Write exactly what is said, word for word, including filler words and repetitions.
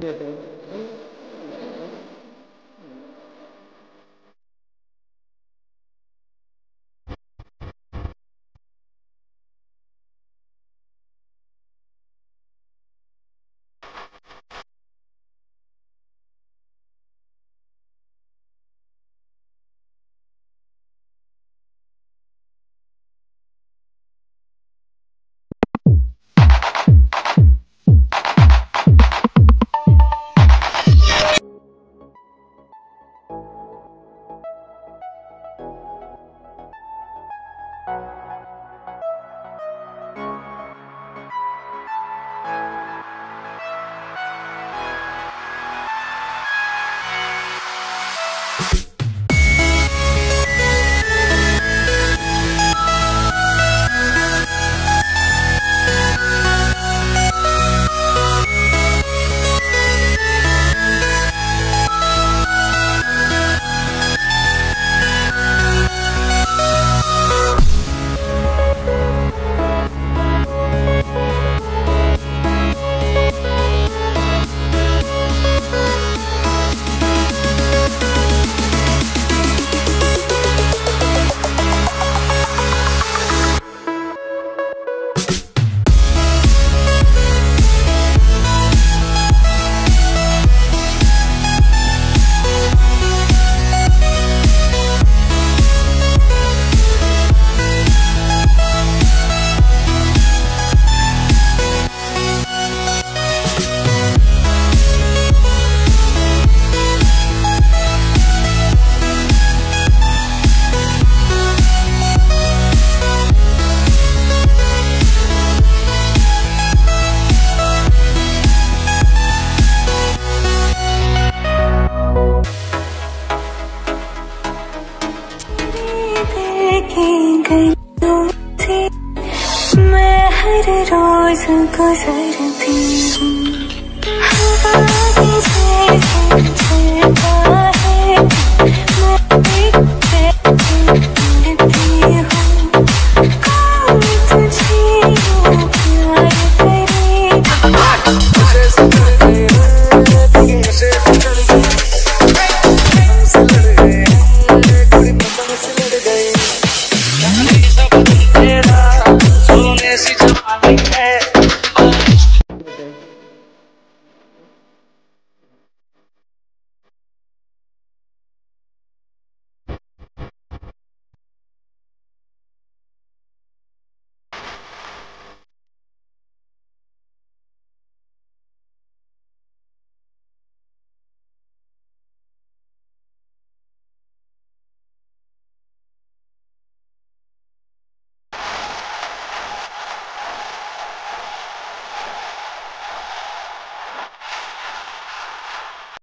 देते हैं।